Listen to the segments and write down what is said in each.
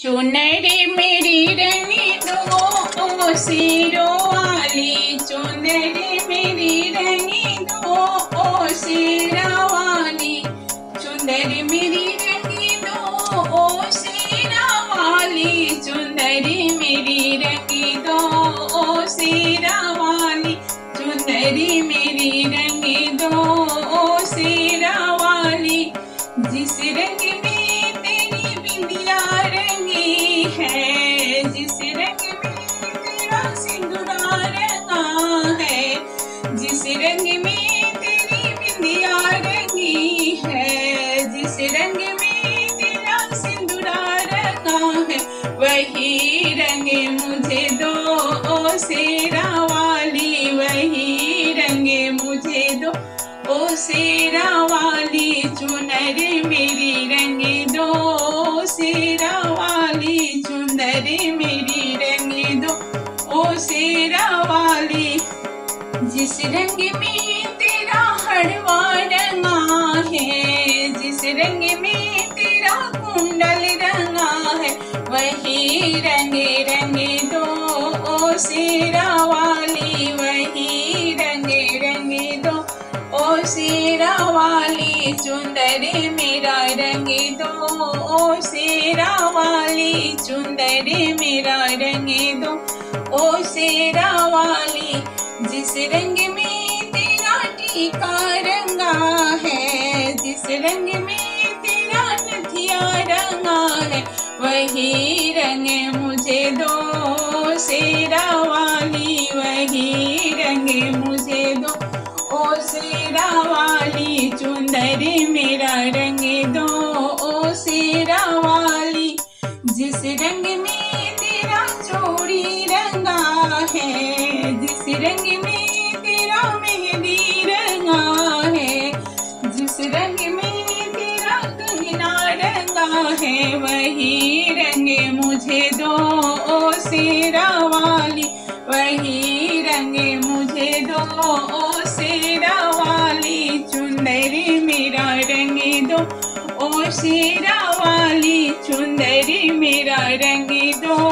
चुनरी मेरी रनी दो सिरो वाली, चुनरी मेरी रनी दो सिरा वाली, चुनरी मेरी रनी दो सिरा वाली, चुनरी मेरी रनी दो सिरा वाली, चुनरी मेरी रनी दो सिरा वाली। जिस रंग में तेरी बिंदिया रंगी है, जिस रंग में तेरा सिंदूर का है, जिस रंग में तेरी बिंदिया रंगी है, जिस रंग में तेरा सिंदूर का है, वही रंग मुझे दो ओ शेरा वाली, वही रंग मुझे दो ओ शेरा वाली, चुनरी मेरी रंगी दो ओ शेरा वाली, चुनरी मेरी रंगी दो ओ शेरा वाली। जिस रंग में तेरा हड़वा रंगा है, जिस रंग में तेरा कुंडल रंगा है, वही रंग रंगी दो ओ शेरा वाली, वही रंग रंगी दो ओ शेरा वाली, चुनरी मेरा रंगी दो ओ शेरा वाली, चुनरी मेरा रंगी दो ओ शेरा वाली। जिस रंग में तेरा टीका रंगा है, जिस रंग में तेरा नथिया रंगा है, वही रंग मुझे दो ओ शेरा वाली, वही रंग मुझे दो ओ शेरा वाली, चुनरी मेरा रंग दो ओ शेरा वाली। जिस रंग में तेरा चोरी रंगा है, जिस रंग में तेरा मेहंदी रंगा है, जिस रंग में तेरा कंगना रंगा है, वही रंग मुझे दो ओ शेरा वाली, वही रंग मुझे दो ओ शेरा वाली, चुनरी मेरा रंग दो ओ शेरा वाली, चुनरी मेरा रंग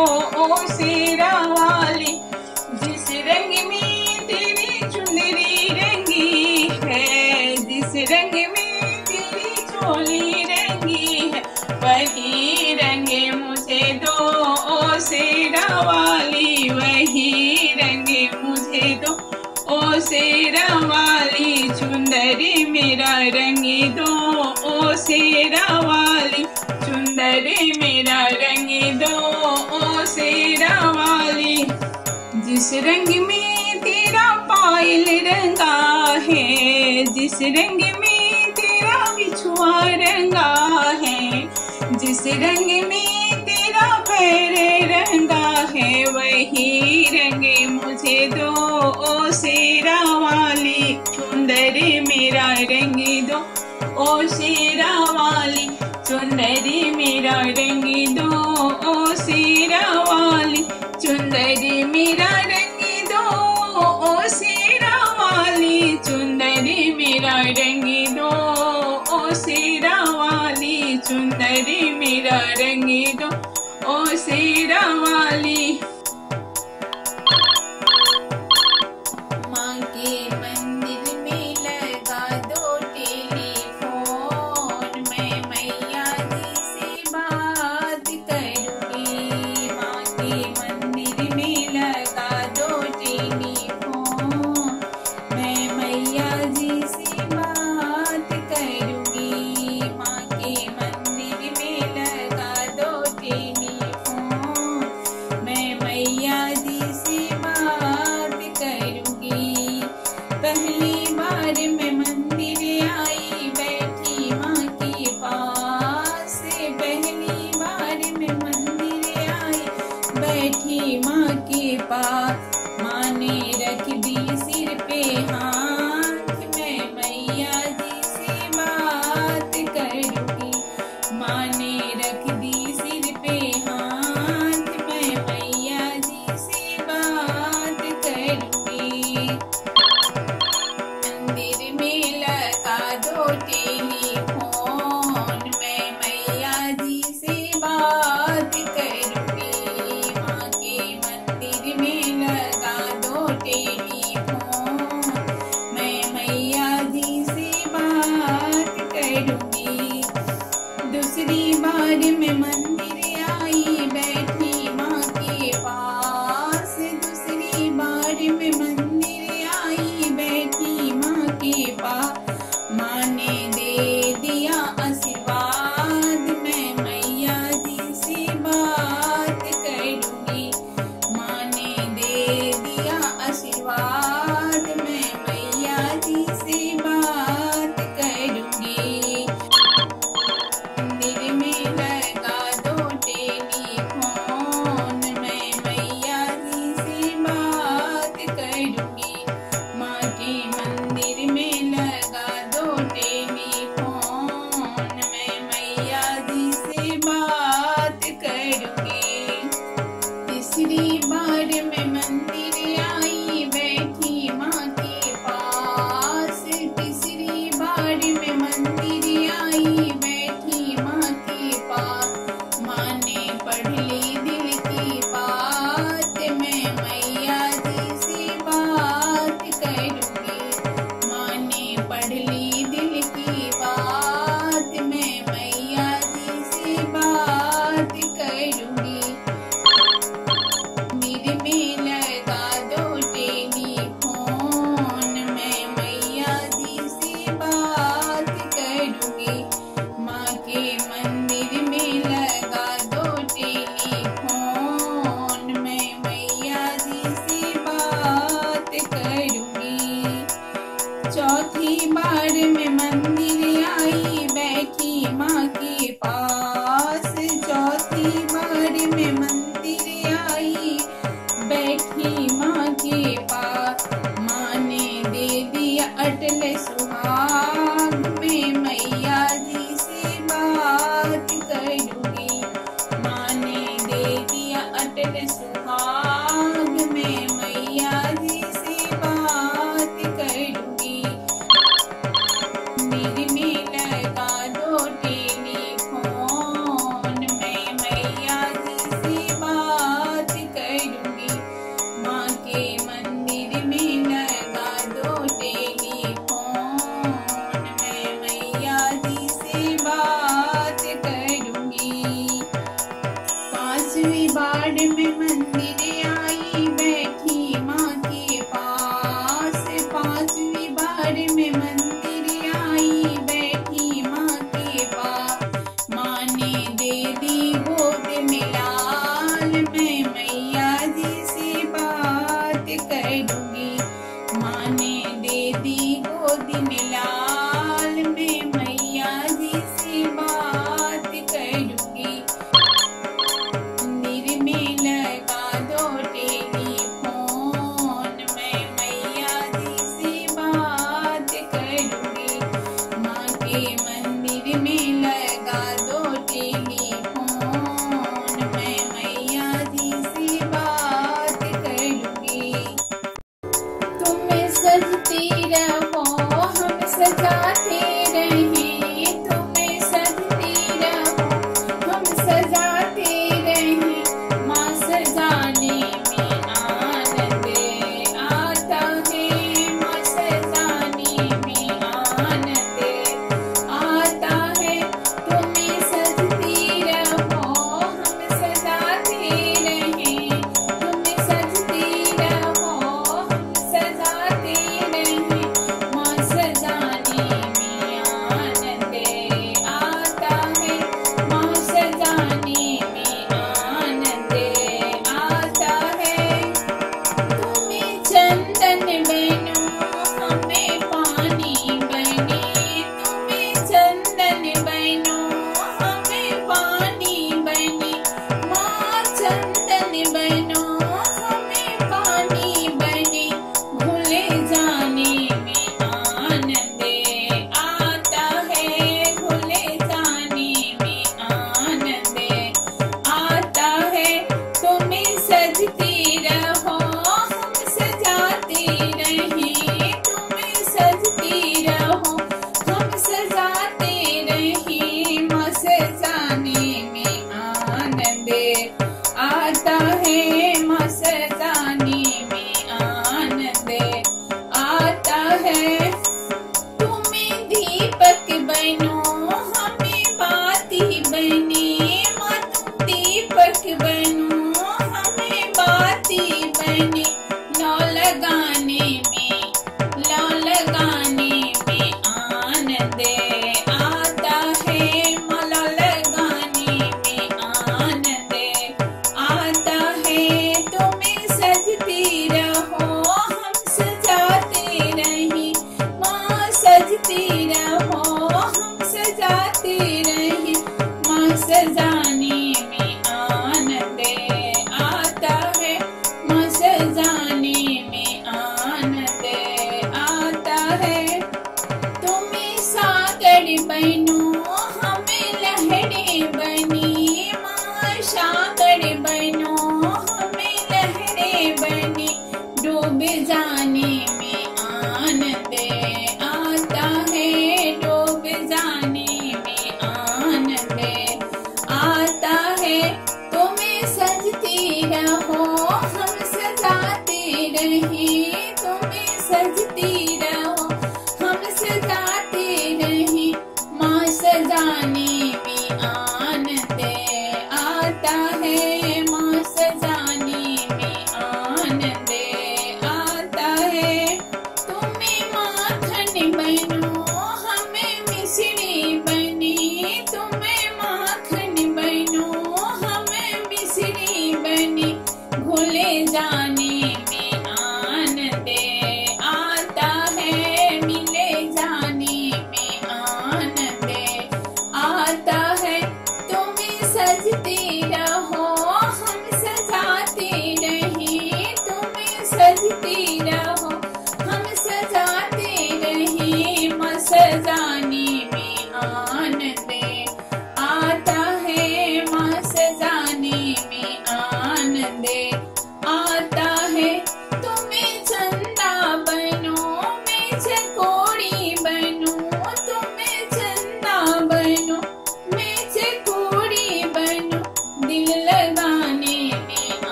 दो ओ शेरा वाली। जिस रंग में तेरी चुनरी रंगी है, जिस रंग में तेरी चोली रंगी है, वही रंग मुझे दो ओ शेरा वाली, वही रंग मुझे दो ओ शेरा वाली, चुनरी मेरा रंगी दो ओ शेरा वाली, चुनरी मेरा रंगी दो ओ शेरा वाली। जिस रंग में तेरा पायल रंगा है, जिस रंग में तेरा बिछुआ रंगा है, जिस रंग में तेरा पैर रंगा है, वही रंग मुझे दो ओ शेरा वाली, चुनरी मेरा रंग दो ओ शेरा वाली, चुनरी मेरा रंग दो ओ शेरा वाली, चुनरी मेरा रंग दो ओ शेरा वाली, चुनरी मेरा रंग दो ओ शेरा वाली, चुनरी मेरा रंग दो ओ शेरा वाली। मैं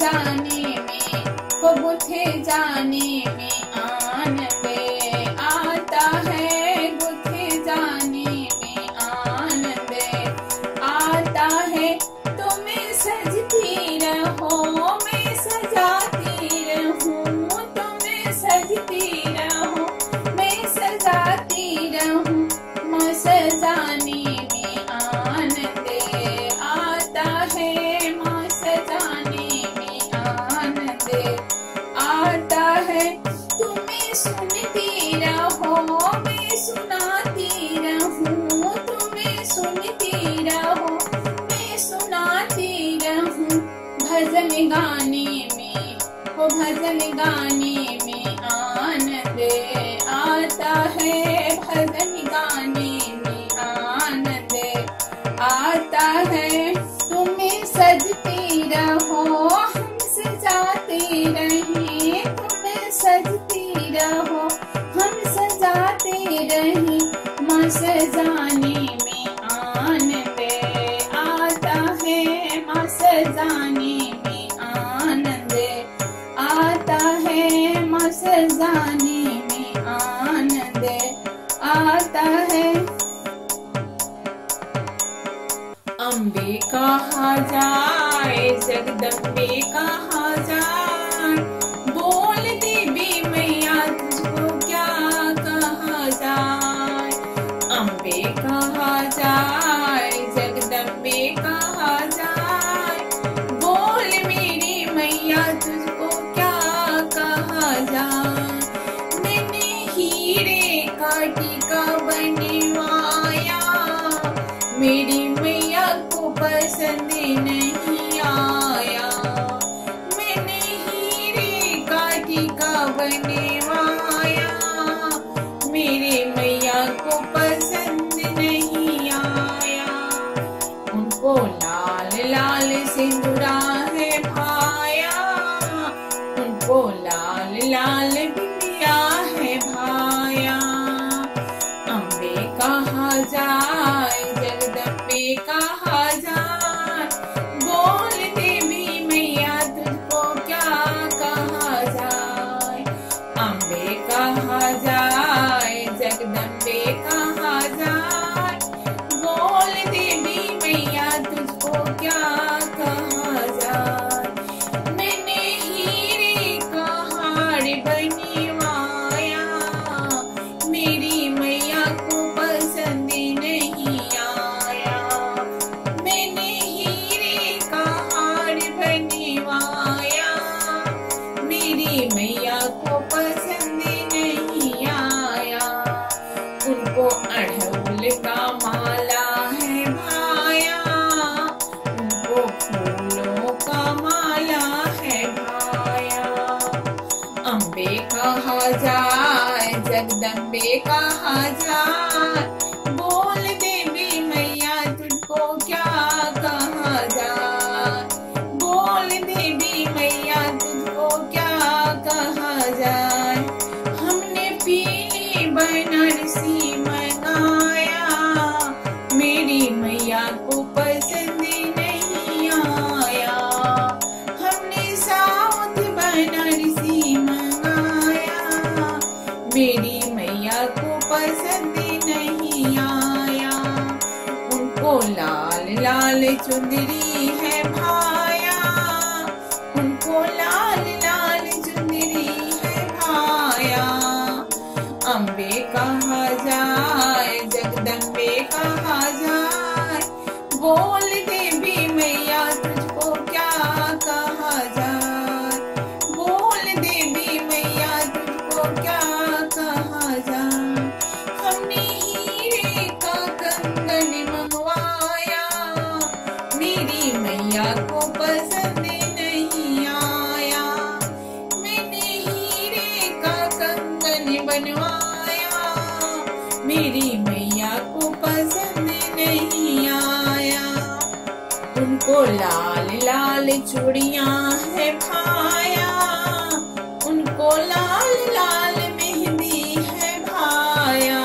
जाने में वो बुद्धे जाने में आन पे आता है, बुद्धे जाने में आन पे आता है। तुम्हें सजती रहो मैं सजाती रहूं, तुम्हें सजती रहो मैं सजाती रहूं। मैं सजाने में आन पे आता है, आता है। तुम्हें सुनती रहो मैं सुनाती रहूं, तुम्हें सुनती रहो मैं सुनाती रहूं। भजन गाने में वो भजन गाने में आनंद आता है, भजन गाने में आनंद आता है। तुम्हें सजती रहो हम सजाते रहें, सजती रहो हम सजाते रहें। माँ सजाने में आन पे आता है, माँ सजाने में आनंद आता है, माँ सजाने में आनंद आता है। अम्बे कहा जाए जगदम्बे कहा जाए, अम्बे कहा जाए जगदम्बे कहा जाए, बोल मेरी मैया तुझको क्या कहा जाए। मैंने हीरे का टीका बनवाया, मेरी मैया को पसंद नहीं आया। मैंने हीरे का टीका बनवाया, मेरे मैया को पसंद नहीं आया। उनको लाल लाल सिंदूरा है भाया, उनको लाल लाल बिंदिया है भाया। अम्बे कहा जाए जगदम्बे कहा जाए, बोल देवी मैया तुझको क्या कहा जाए। अम्बे कहा जाए जगदम्बे कहा जाए, बोल देवी मैया तुझको क्या कहा जाए। मैंने हीरे का हार बनवाया, मेरी मैया को पसंद नहीं आया। मैंने हीरे का हार बनवाया, मेरी मैया को पसंद नहीं आया। उनको अड़हुल का माला है भाया, उनको फूलों का माला है भाया। अम्बे कहा जाए जगदम्बे कहा जाए, बोल देवी मैया तुझको क्या कहा जाए। बोल देवी मैया तुझको क्या कहा जाए। हमने पीली बनारसी मैया को पसंद नहीं आया। हमने साउथ बनारसी मंगाया, मेरी मैया को पसंद नहीं आया। उनको लाल लाल चुंदरी है भाया, उनको लाल लाल चुंदरी है भाया। अम्बे कहा जाए जगदम्बे कहा जाए, बोल देवी मैया तुझको क्या कहा जाए। बोल देवी मैया तुझको क्या कहा जाए। हमने हीरे का कंगन मंगवाया, मेरी मैया को पसंद नहीं आया। मैंने हीरे का कंगन बनवाया, मेरी मैया को पसंद नहीं आया। उनको लाल लाल चूड़ियां है भाया, उनको लाल लाल मेहंदी है भाया।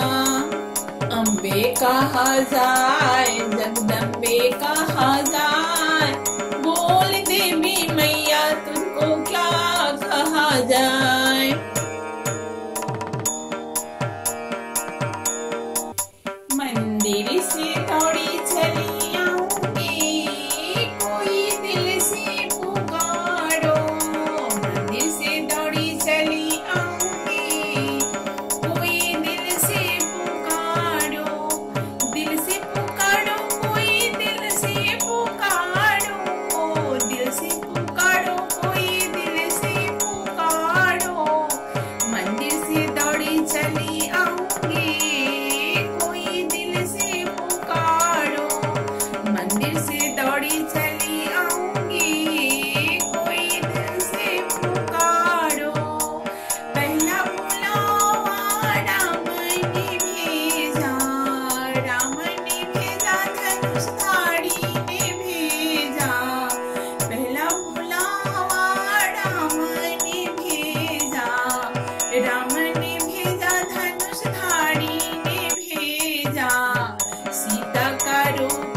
अम्बे कहा जाए जगदम्बे कहा जाए, बोल देवी मैया को क्या कहा जाए। मंदिर से थोड़ी चली आऊंगी, कोई दिल से पुकारो। मंदिर से थोड़ी चली आऊंगी, कोई दिल से पुकारो। दिल से पुकारो, कोई दिल से पुकारो। दिल से पुकारो, कोई दिल से पुकारो। मंदिर से थोड़ी चली आऊंगी, मंदिर से दौड़ी चली आऊंगी, कोई दिल से पुकारो। पहला बुलावा राम ने भेजा, धनुष धारी ने भेजा। पहला बुलावा राम ने भेजा, धनुष धारी ने भेजा। सीता का रूप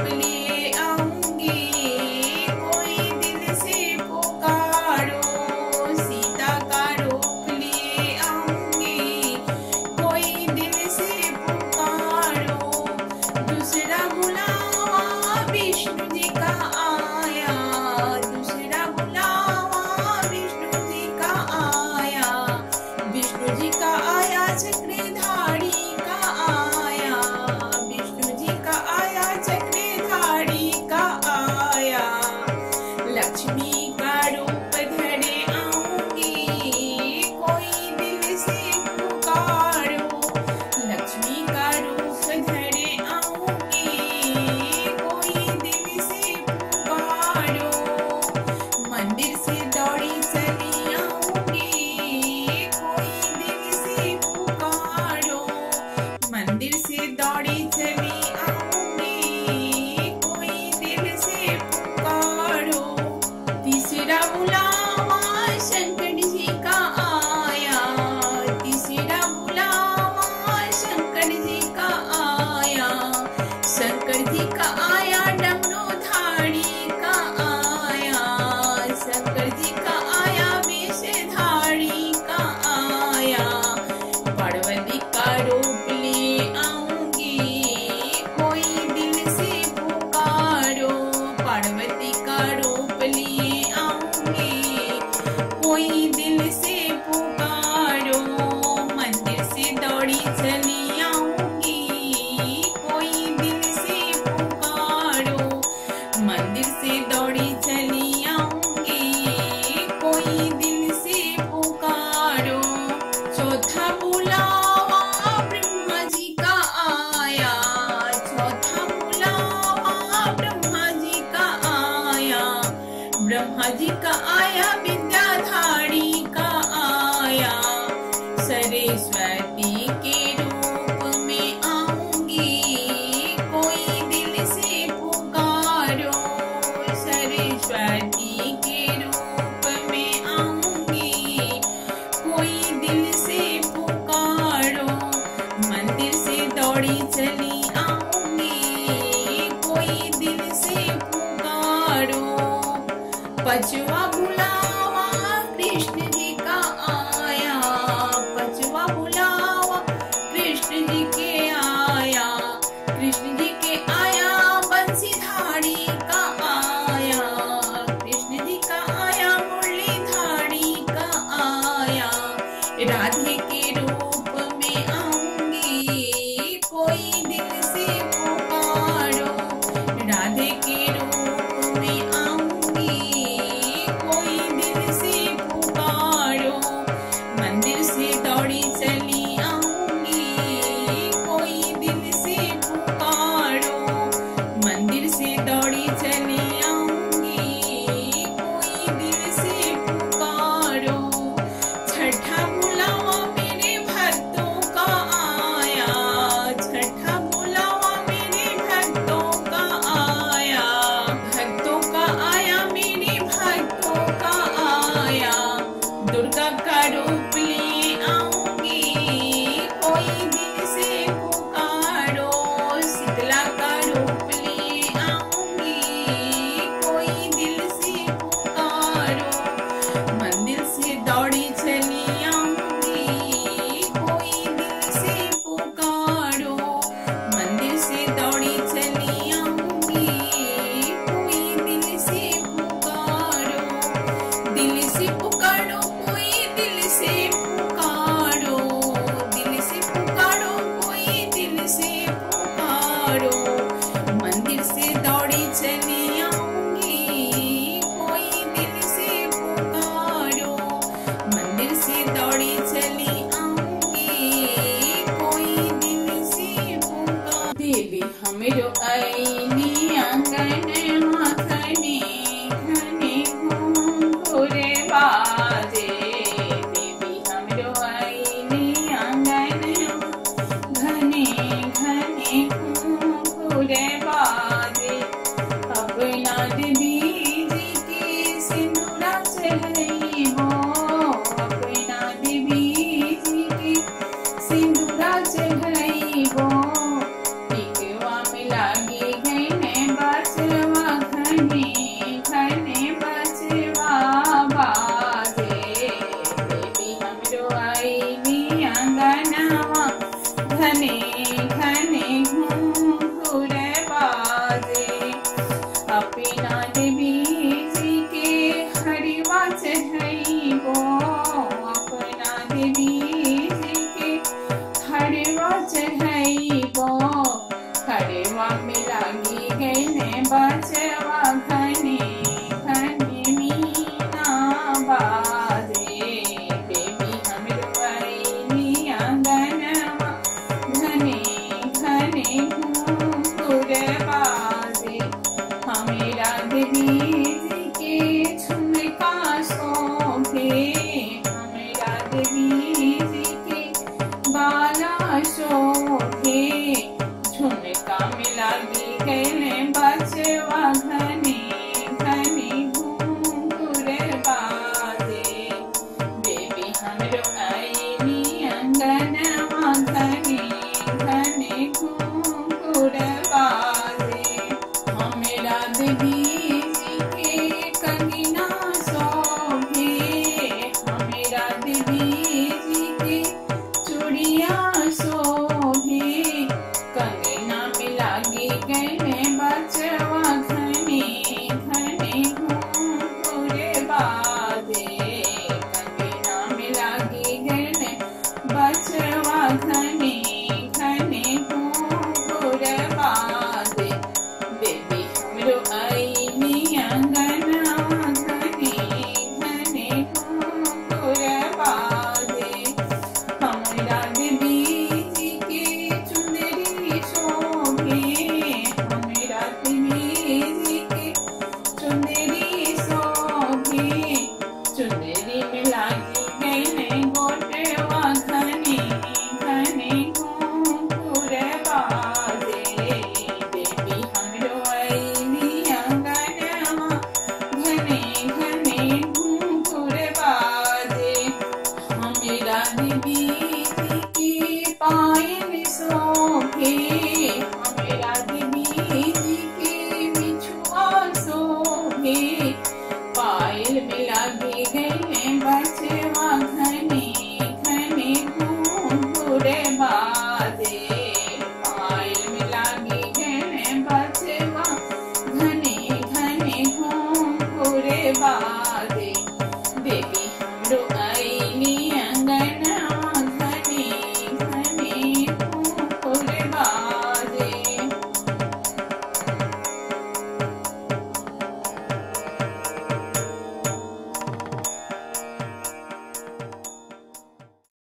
जी का आया, विद्याधारी का आया। सरस्वती के रूप में आऊंगी, कोई दिल से पुकारो। सरस्वती के रूप में आऊंगी, कोई दिल से पुकारो। मंदिर से दौड़ी चली आऊंगी, कोई दिल से पुकारो। पचवा बुलावा कृष्ण जी का आया, पचवा बुलावा कृष्ण जी के आया। कृष्ण जी के आया, बंसीधारी का आया। कृष्ण जी का आया, मुरलीधारी का आया। राधे के रूप में आऊंगी, कोई दिल से पुकारो। राधे के रूप में तेरी मिलाई।